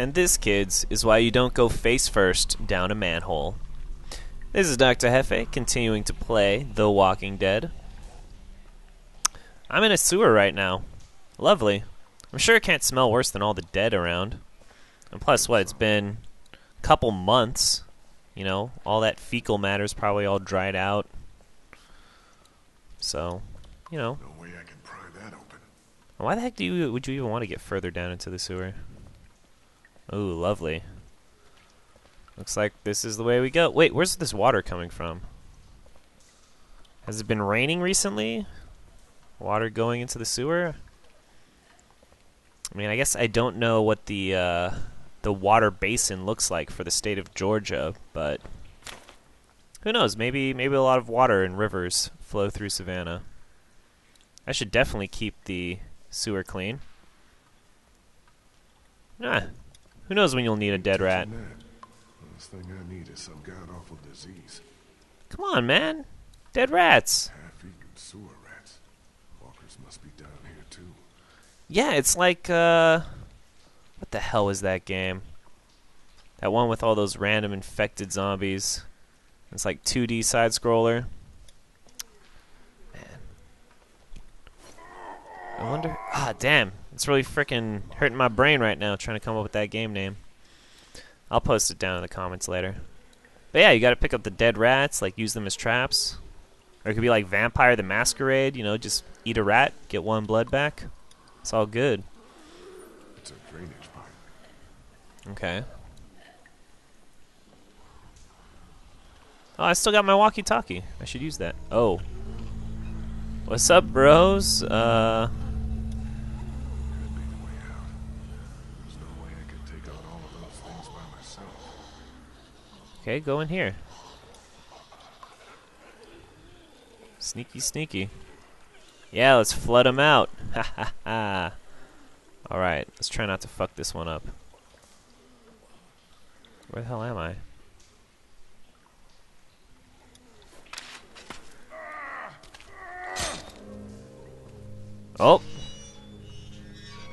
And this, kids, is why you don't go face first down a manhole. This is DoctorJefe continuing to play The Walking Dead. I'm in a sewer right now. Lovely. I'm sure it can't smell worse than all the dead around. And plus, what, it's been a couple months. You know, all that fecal matter's probably all dried out. So, you know. No way I can pry that open. Why the heck would you even want to get further down into the sewer? Ooh, lovely. Looks like this is the way we go. Wait, where's this water coming from? Has it been raining recently? Water going into the sewer? I mean, I guess I don't know what the water basin looks like for the state of Georgia, but who knows? Maybe a lot of water and rivers flow through Savannah. I should definitely keep the sewer clean. Ah, who knows when you'll need a dead rat? Last thing I need is some god awful disease. Come on, man! Dead rats! Half-eaten sewer rats. Walkers must be down here too. Yeah, it's like what the hell is that game? That one with all those random infected zombies. It's like 2D side scroller. Man. I wonder. Ah, damn. It's really freaking hurting my brain right now trying to come up with that game name. I'll post it down in the comments later. But yeah, you gotta pick up the dead rats, like use them as traps. Or it could be like Vampire the Masquerade, you know, just eat a rat, get one blood back. It's all good. It's a drainage pipe. Okay. Oh, I still got my walkie-talkie. I should use that. Oh. What's up, bros? Okay, go in here. Sneaky, sneaky. Yeah, let's flood them out. Ha ha ha. Alright, let's try not to fuck this one up. Where the hell am I? Oh!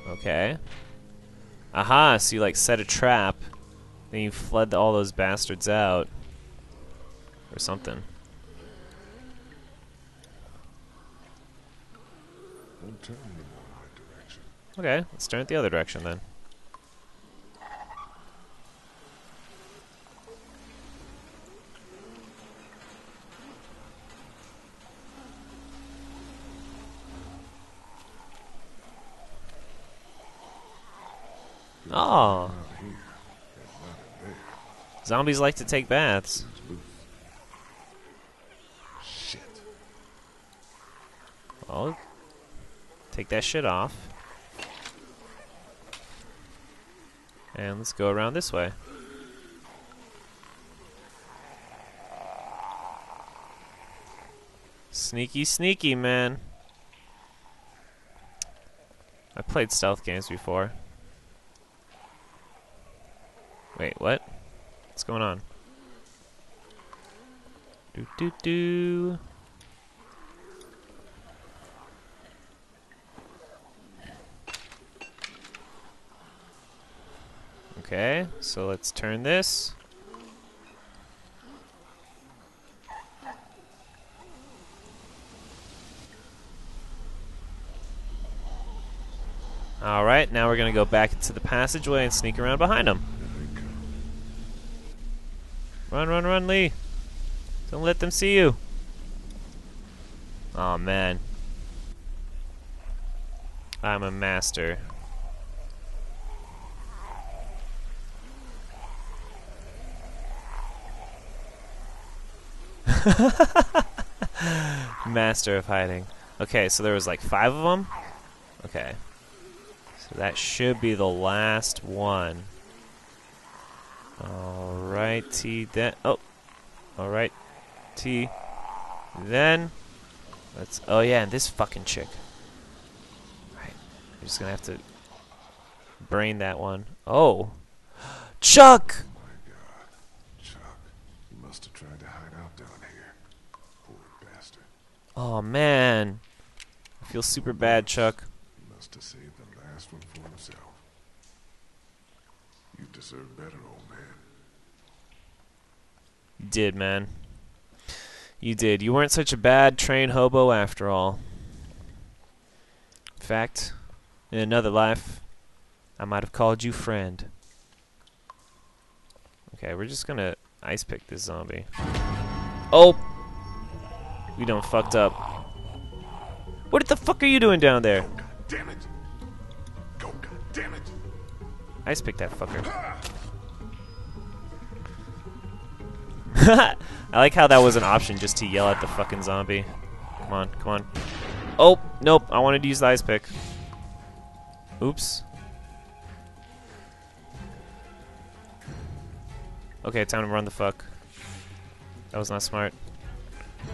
Okay. Aha, so you like set a trap. Then you fled all those bastards out. Or something. Don't turn anymore in that direction. Okay, let's turn it the other direction then. Oh. Zombies like to take baths. Shit. Well, take that shit off. And let's go around this way. Sneaky, sneaky, man. I played stealth games before. Wait, what? What's going on? Do do do. Okay, so let's turn this. All right, now we're gonna go back into the passageway and sneak around behind them. Run, run, run, Lee. Don't let them see you. Aw, man. I'm a master. Master of hiding. Okay, so there was like 5 of them? Okay. So that should be the last one. Alrighty then. Oh, alrighty then. Let's. Oh yeah, and this fucking chick. Right, you're just gonna have to brain that one. Oh, Chuck! Oh my God, Chuck! You must have tried to hide out down here, poor bastard. Oh man, I feel super bad, Chuck. He must have saved the last one for himself. You deserve better, old man. You did, man. You did. You weren't such a bad train hobo after all. In fact, in another life, I might have called you friend. Okay, we're just gonna ice pick this zombie. Oh! We done fucked up. What the fuck are you doing down there? God damn it. God damn it. Ice pick that fucker. I like how that was an option just to yell at the fucking zombie. Come on, come on. Oh, nope, I wanted to use the ice pick. Oops. Okay, time to run the fuck. That was not smart.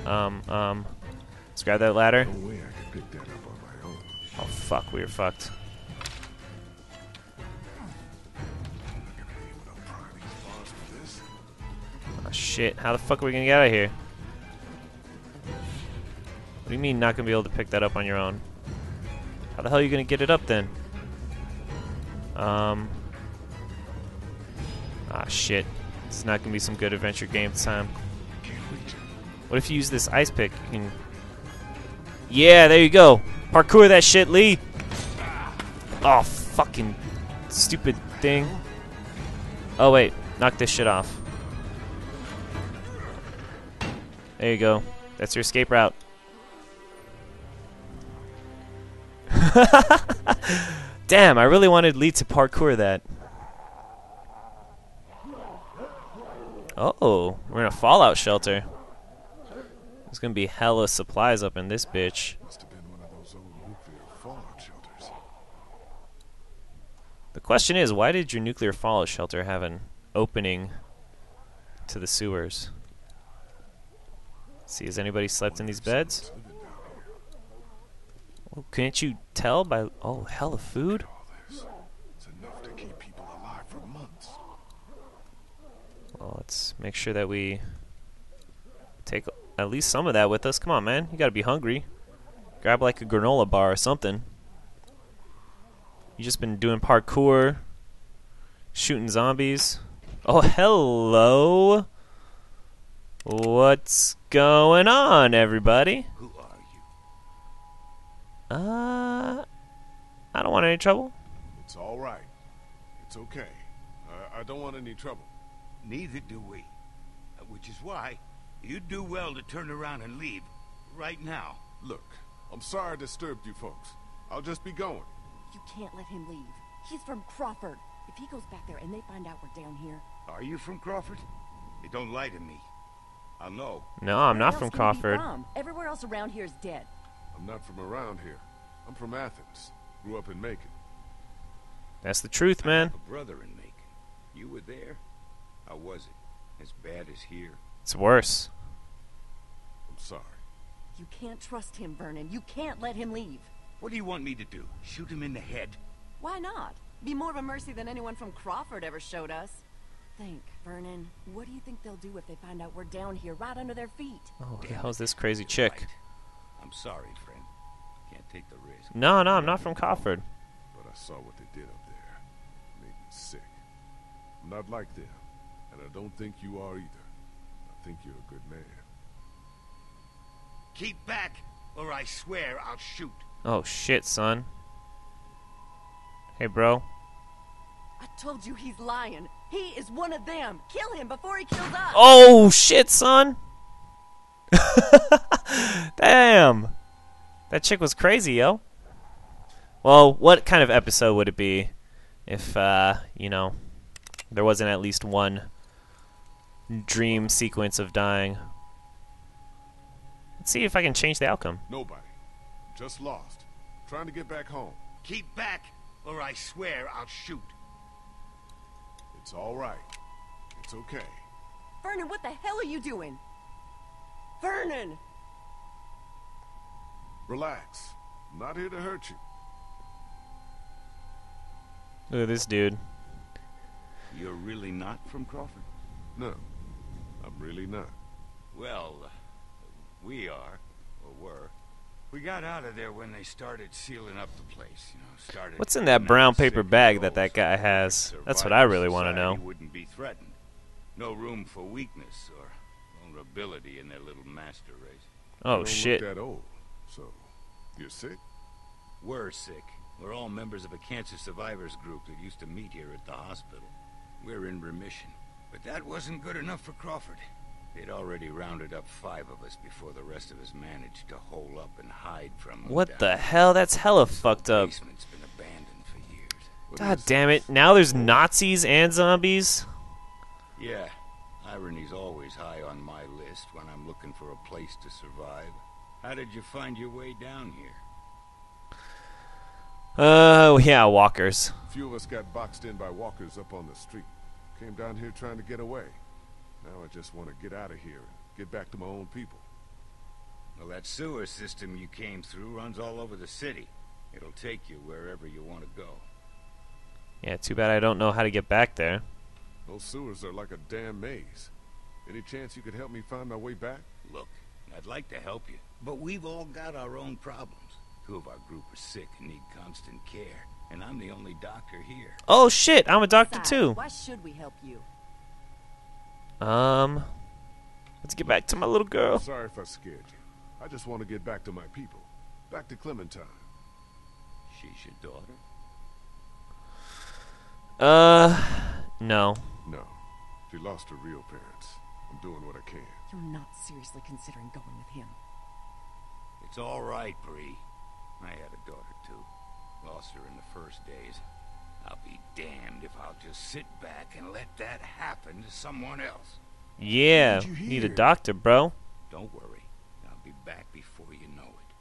Let's grab that ladder. No way I could pick that up on my own. Oh fuck, we were fucked. Oh shit, how the fuck are we gonna get out of here? What do you mean not gonna be able to pick that up on your own? How the hell are you gonna get it up then? Ah shit. It's not gonna be some good adventure game time. What if you use this ice pick? You can... Yeah, there you go. Parkour that shit, Lee. Oh, fucking stupid thing. Oh wait, knock this shit off. There you go. That's your escape route. Damn, I really wanted Lee to parkour that. Oh, we're in a fallout shelter. There's gonna be hella supplies up in this bitch. Must have been one of those old nuclear fallout shelters. The question is, why did your nuclear fallout shelter have an opening to the sewers? Let's see, has anybody slept in these beds? Well, can't you tell by hella food? It's enough to keep people alive for months. Well, let's make sure that we take at least some of that with us. Come on, man. You gotta be hungry. Grab like a granola bar or something. You just been doing parkour, shooting zombies. Oh, hello. What's going on, everybody? Who are you? I don't want any trouble. It's all right. It's okay. I don't want any trouble. Neither do we. Which is why you'd do well to turn around and leave right now. Look, I'm sorry I disturbed you folks. I'll just be going. You can't let him leave. He's from Crawford. If he goes back there and they find out we're down here... Are you from Crawford? They don't lie to me. I know. No, I'm not from Crawford. Everywhere else around here is dead. I'm not from around here. I'm from Athens. Grew up in Macon. That's the truth, man. I have a brother in Macon. You were there? How was it? As bad as here? It's worse. I'm sorry. You can't trust him, Vernon. You can't let him leave. What do you want me to do? Shoot him in the head? Why not? Be more of a mercy than anyone from Crawford ever showed us. Think, Vernon. What do you think they'll do if they find out we're down here, right under their feet? Oh, who the hell is this crazy chick? Right. I'm sorry, friend. Can't take the risk. No, I'm not from Crawford. But I saw what they did up there. Made me sick. I'm not like them, and I don't think you are either. I think you're a good man. Keep back, or I swear I'll shoot. Oh shit, son. Hey, bro. I told you he's lying. He is one of them. Kill him before he kills us. Oh shit, son. Damn. That chick was crazy, yo. Well, what kind of episode would it be if, you know, there wasn't at least one dream sequence of dying? Let's see if I can change the outcome. Nobody. Just lost. Trying to get back home. Keep back, or I swear I'll shoot. It's all right. It's okay. Vernon, what the hell are you doing? Vernon! Relax. I'm not here to hurt you. Look at this dude. You're really not from Crawford? No, I'm really not. Well, we are, or were. We got out of there when they started sealing up the place, you know, What's in that brown paper bag that that guy has? That's what I really want to know. Wouldn't be threatened. No room for weakness or vulnerability in their little master race. Oh shit. That old. So, you're sick? We're sick. We're all members of a cancer survivors group that used to meet here at the hospital. We're in remission. But that wasn't good enough for Crawford. They'd already rounded up 5 of us before the rest of us managed to hole up and hide from them. What the hell? That's hella fucked up. Basement's been abandoned for years. God damn it. Now there's Nazis and zombies? Yeah. Irony's always high on my list when I'm looking for a place to survive. How did you find your way down here? Yeah, walkers. A few of us got boxed in by walkers up on the street. Came down here trying to get away. Now I just want to get out of here and get back to my own people. Well, that sewer system you came through runs all over the city. It'll take you wherever you want to go. Yeah, too bad I don't know how to get back there. Those sewers are like a damn maze. Any chance you could help me find my way back? Look, I'd like to help you, but we've all got our own problems. 2 of our group are sick and need constant care, and I'm the only doctor here. Oh shit, I'm a doctor too. Why should we help you? Let's get back to my little girl. I'm sorry if I scared you. I just want to get back to my people. Back to Clementine. She's your daughter? No. No. She lost her real parents. I'm doing what I can. You're not seriously considering going with him. It's all right, Bree. I had a daughter too. Lost her in the first days. I'll be damned if I'll just sit back and let that happen to someone else. Yeah, need a doctor, bro. Don't worry. I'll be back before you know it.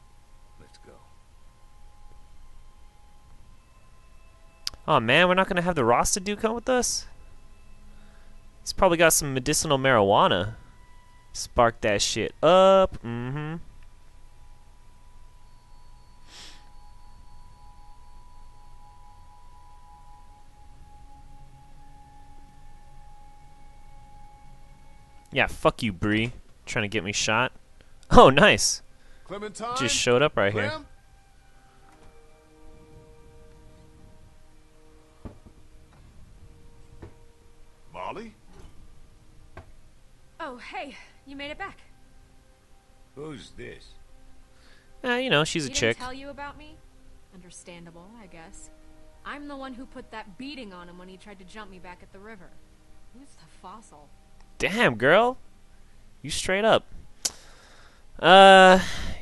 Let's go. Oh man, we're not going to have the Rasta dude come with us? He's probably got some medicinal marijuana. Spark that shit up. Mm-hmm. Yeah, fuck you, Bree. Trying to get me shot. Oh, nice. Clementine? Just showed up right here. Molly? Oh, hey. You made it back. Who's this? You know, she's a chick. Didn't tell you about me? Understandable, I guess. I'm the one who put that beating on him when he tried to jump me back at the river. Who's the fossil? Damn, girl. You straight up.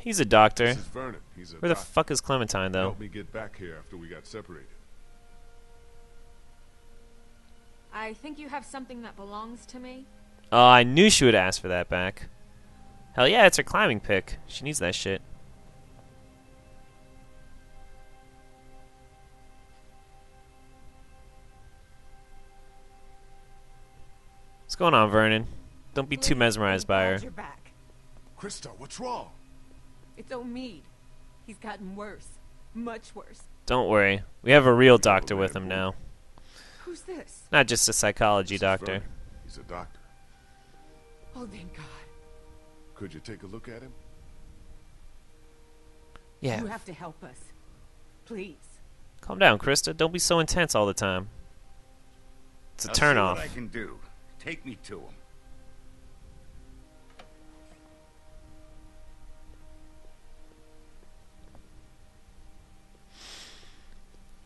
He's a doctor. This is Vernon. He's a doctor. Where the fuck is Clementine, though? Help me get back here after we got separated. I think you have something that belongs to me. Oh, I knew she would ask for that back. Hell yeah, it's her climbing pick. She needs that shit. What's going on, Vernon? Don't be too mesmerized by her. You're back. Christa, what's wrong? It's Omid. He's gotten worse. Much worse. Don't worry. We have a real doctor with him now. Who's this? Not just a psychology doctor. He's a doctor. Oh, thank God. Could you take a look at him? Yeah. You have to help us. Please. Calm down, Christa. Don't be so intense all the time. It's a turnoff. What I can do. Take me to him.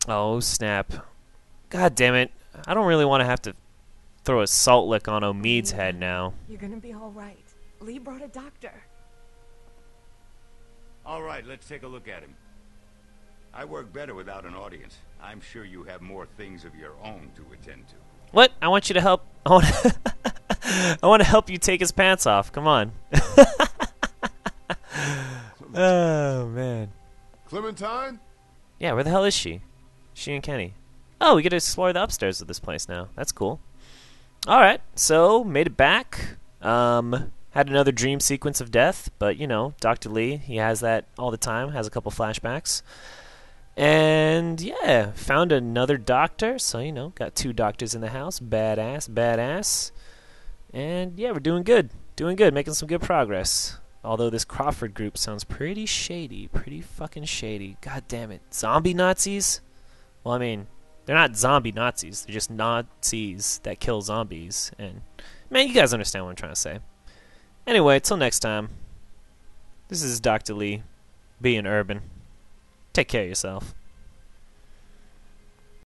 Oh, snap. God damn it. I don't really want to have to throw a salt lick on Omid's head now. You're going to be all right. Lee brought a doctor. All right, let's take a look at him. I work better without an audience. I'm sure you have more things of your own to attend to. What? I want you to help. I want to help you take his pants off. Come on. Oh, man. Clementine? Yeah, where the hell is she? She and Kenny. Oh, we get to explore the upstairs of this place now. That's cool. Alright, so made it back. Had another dream sequence of death, but, you know, Dr. Lee, he has that all the time, has a couple flashbacks. And yeah, found another doctor, so you know, got 2 doctors in the house. Badass, badass. And yeah, we're doing good. Doing good, making some good progress. Although this Crawford group sounds pretty shady. Pretty fucking shady. God damn it. Zombie Nazis? Well, I mean, they're not zombie Nazis. They're just Nazis that kill zombies. And, man, you guys understand what I'm trying to say. Anyway, till next time. This is Dr. Lee, being urban. Take care of yourself.